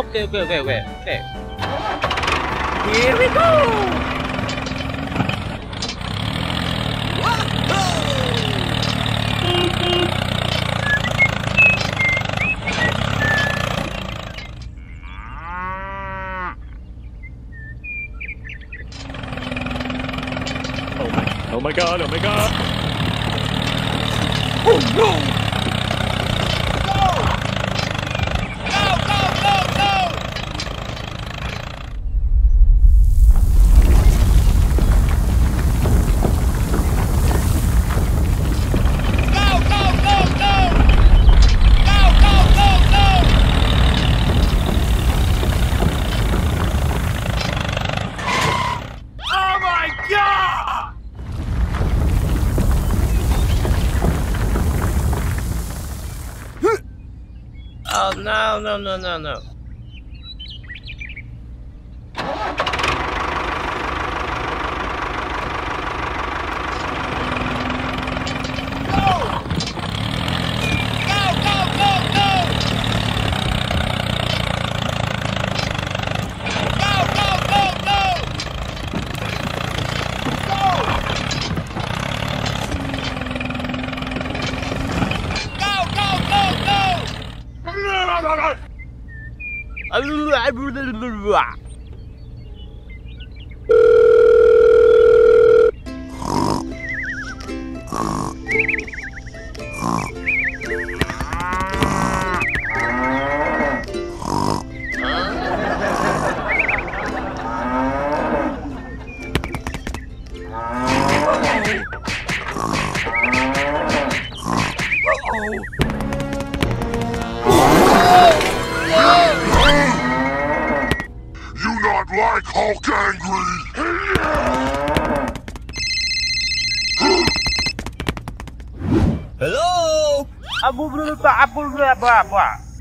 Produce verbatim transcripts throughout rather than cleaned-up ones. Okay, okay, okay, okay, okay. Here we go! Oh my, oh my god, oh my god! Oh no! No, no, no, no.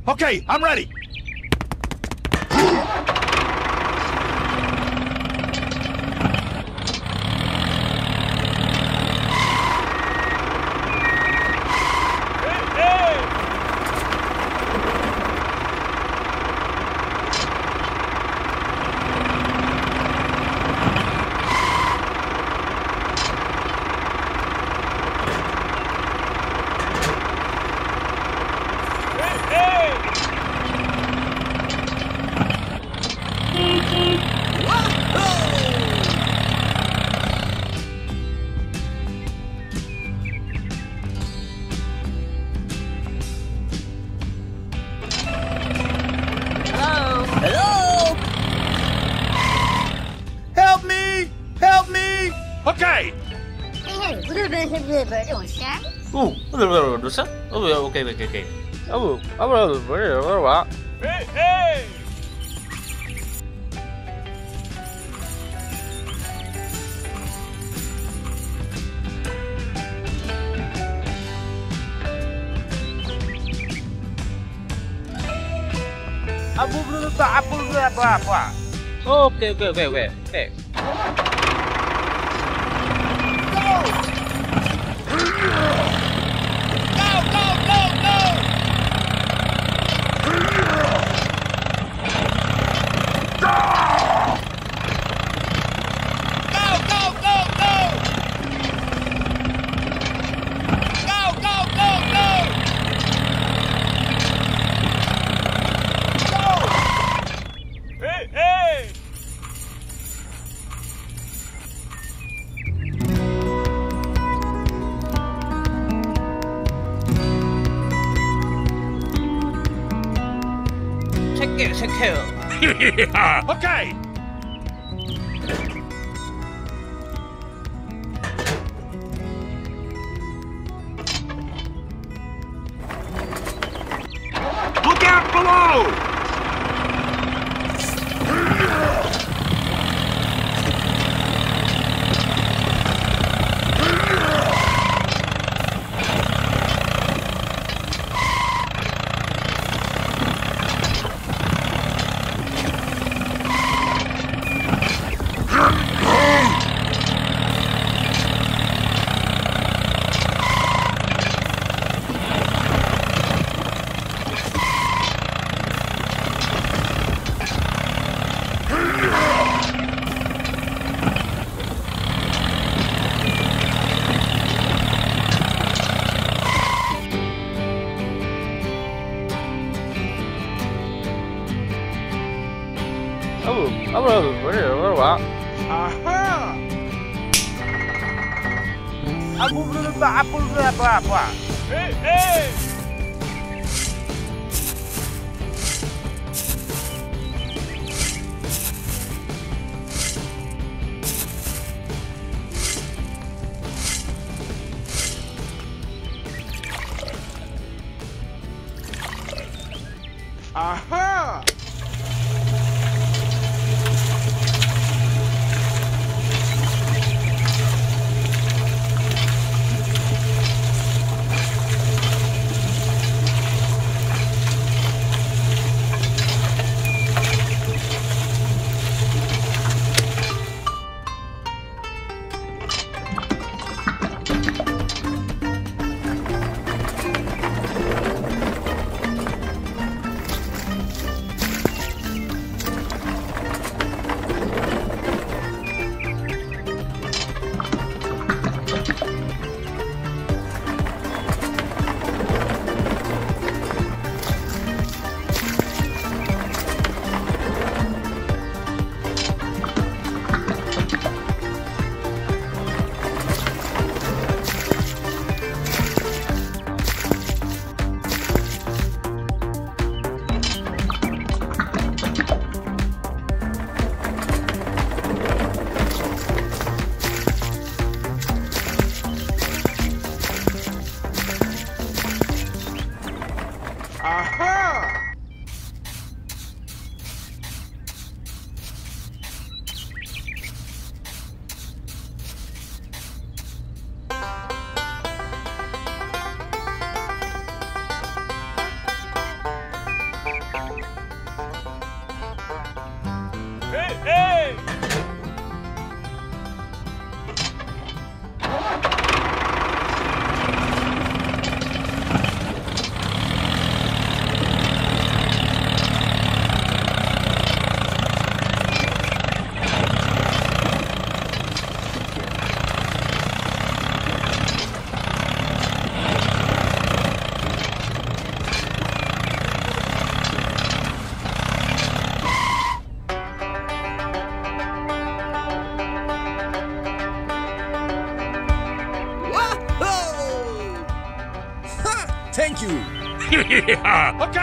Okay, I'm ready. Okay, okay, okay. Oh, I'm gonna worry about it. Okay, okay, okay, okay, okay. Yeah. Okay. below! Hello, hello, what? Aha! Aku berapa? Aku berapa? Apa? Hey, hey! Aha! Thank you. Okay. Ah.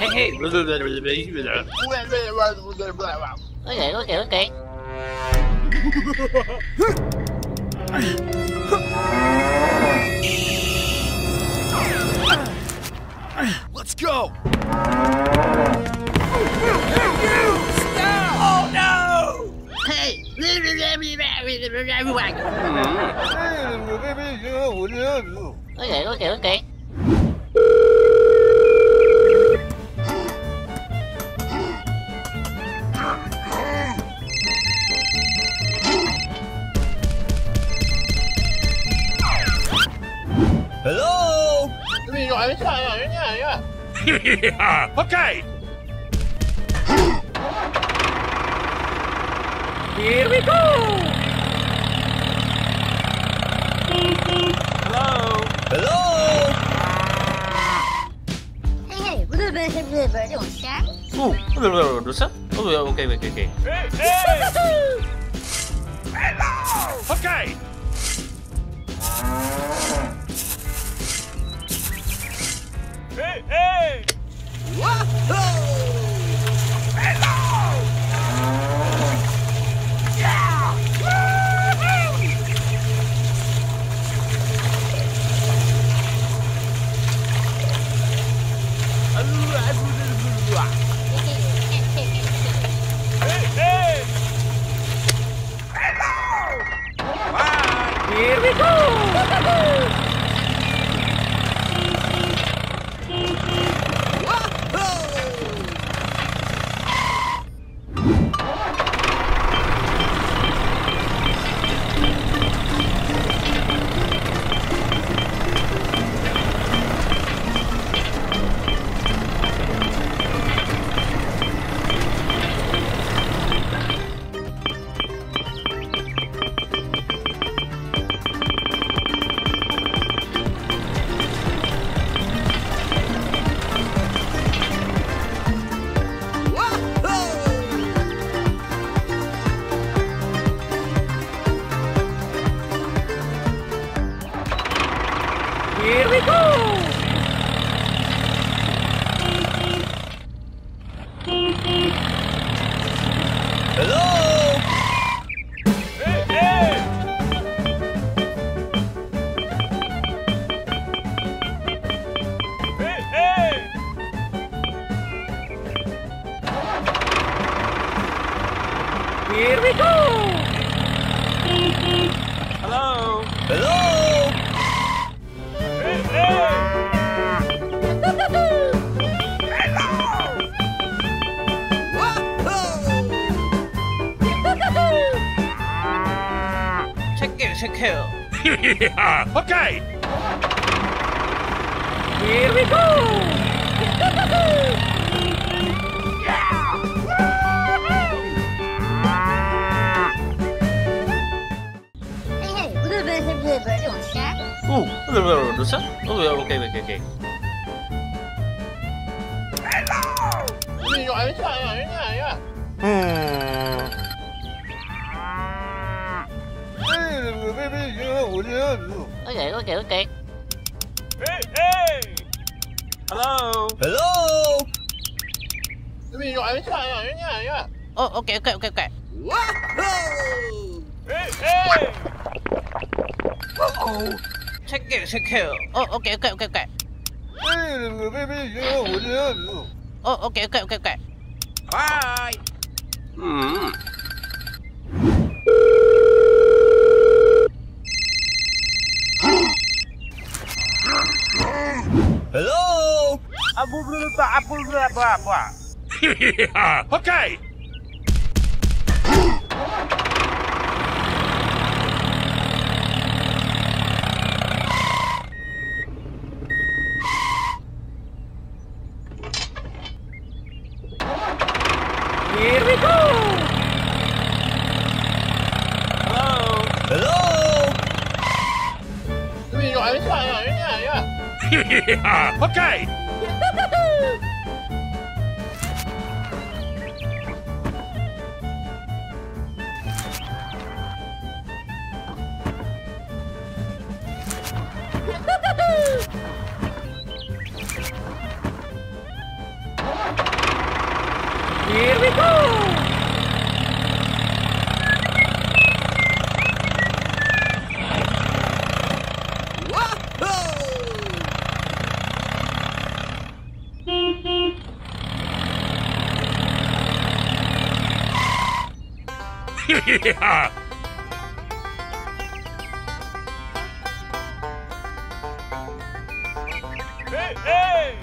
Hey, hey. Okay, okay, okay. Let's go! Stop! Oh no! Hey! Okay, okay, okay. Hello? Yeah, okay. Here we go. Hello. Hello. Oh, okay, okay, okay. Hey, hey. Hello. Okay. Hey, hey! Whoa! Hello! Yeah! Hey, hey! Hello! Wow, here we go! Here we go! Hello! Hey, hey! Hey, hey! Here we go! Hello! Hello! Kill. Okay. Here we go. Oh, oh, okay, okay, okay. Hello. Hmm. Okay, okay, okay. Hey, hey! Hello! Hello! Oh, okay, okay, okay, okay. Whoa! Hey, hey! Uh-oh! Check it, check it. Oh, okay, okay, okay, okay. Oh, okay, okay, okay, okay. Bye! Hmm. Hello? Abu Blubba, Abu Blubba. Okay. Here we go. Hello? Hello? Okay. Here we go. Yeah. Hey, hey.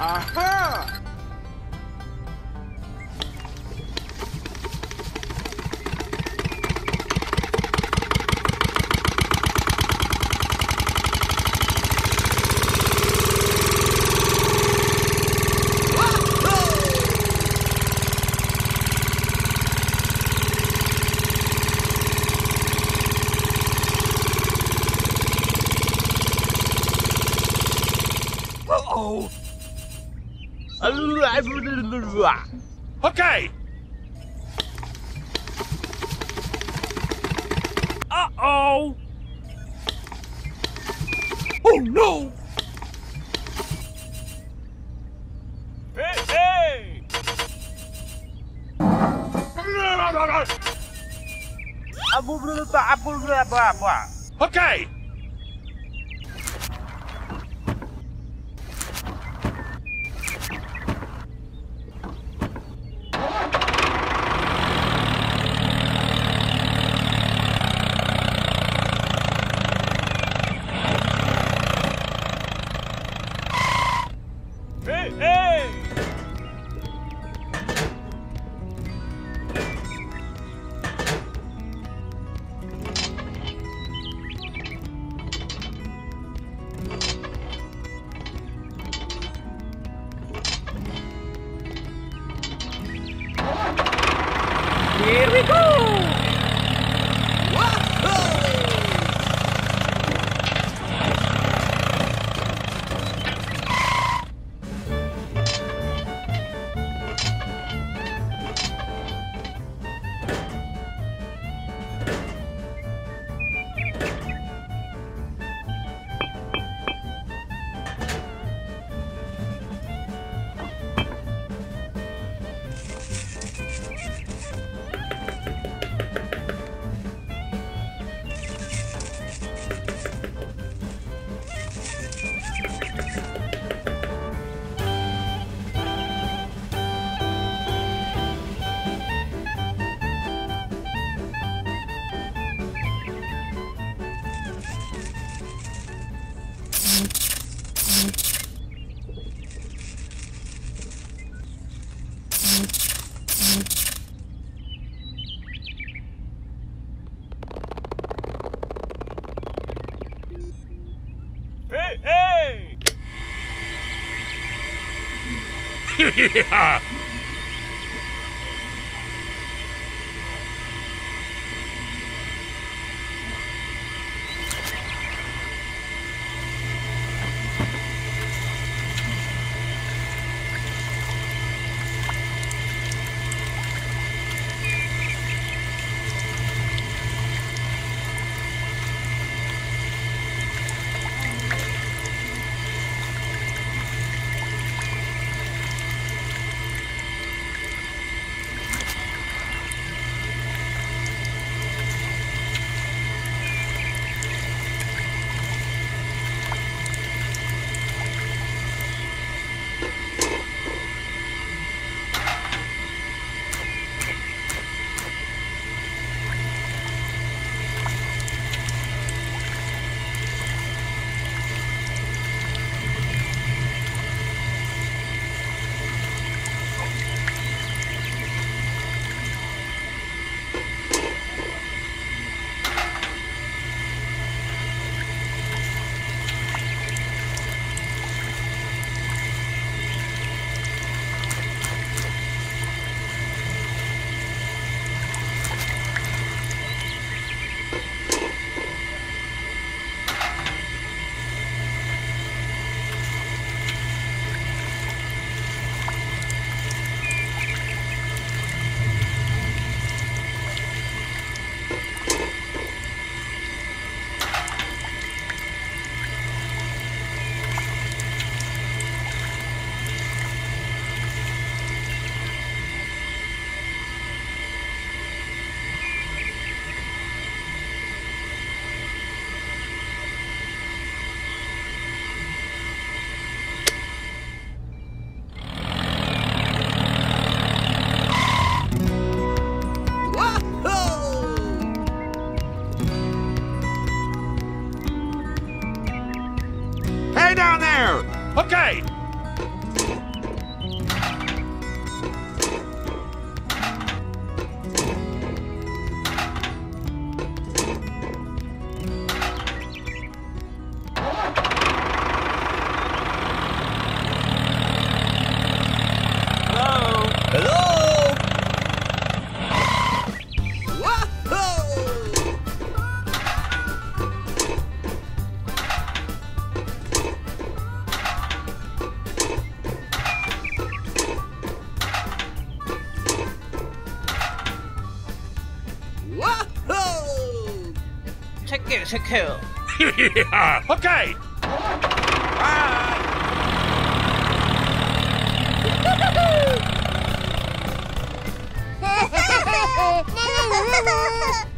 Aha! Okay. Uh-oh. Oh no. Hey, hey. Okay. Here we go! Yeah. Okay! To kill. Yeah. Okay. Right.